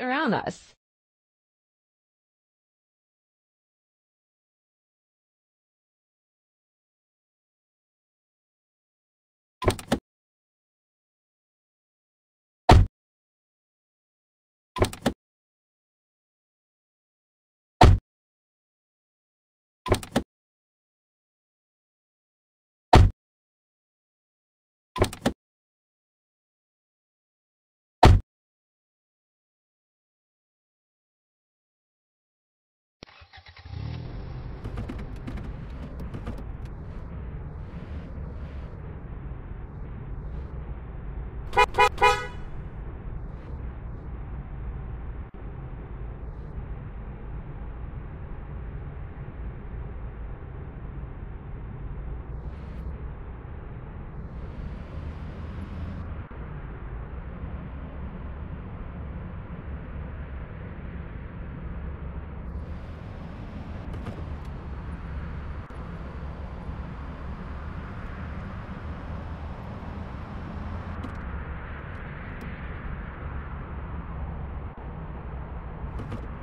around us. You